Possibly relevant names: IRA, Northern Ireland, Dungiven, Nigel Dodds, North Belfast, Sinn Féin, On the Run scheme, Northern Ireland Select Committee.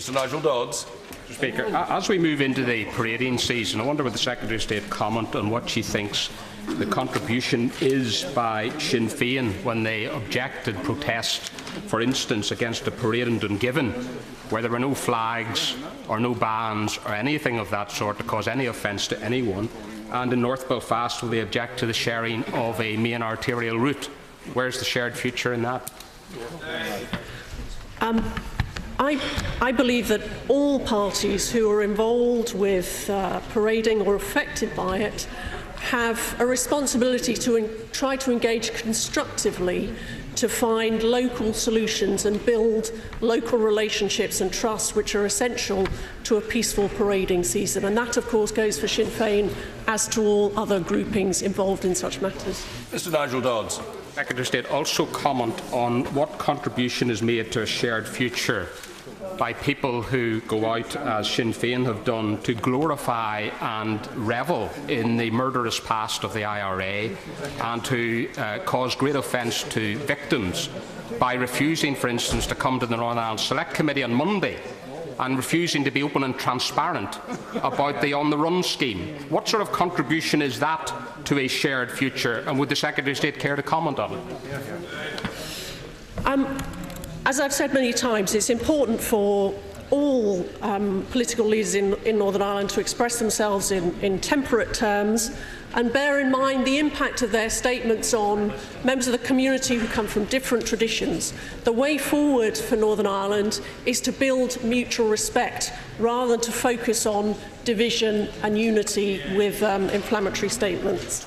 Mr. Nigel Dodds. Mr. Speaker, as we move into the parading season, I wonder would the Secretary of State comment on what she thinks the contribution is by Sinn Féin when they objected protest, for instance, against the parade in Dungiven, where there were no flags or no bands or anything of that sort to cause any offence to anyone, and in North Belfast will they object to the sharing of a main arterial route? Where is the shared future in that? I believe that all parties who are involved with parading or affected by it have a responsibility to try to engage constructively to find local solutions and build local relationships and trust, which are essential to a peaceful parading season. And that, of course, goes for Sinn Féin as to all other groupings involved in such matters. Mr. Nigel Dodds. Secretary of State, also comment on what contribution is made to a shared future by people who go out, as Sinn Féin have done, to glorify and revel in the murderous past of the IRA and who cause great offence to victims by refusing, for instance, to come to the Northern Ireland Select Committee on Monday and refusing to be open and transparent about the On the Run scheme. What sort of contribution is that to a shared future, and would the Secretary of State care to comment on it? As I've said many times, it's important for all political leaders in Northern Ireland to express themselves in temperate terms and bear in mind the impact of their statements on members of the community who come from different traditions. The way forward for Northern Ireland is to build mutual respect rather than to focus on division and unity with inflammatory statements.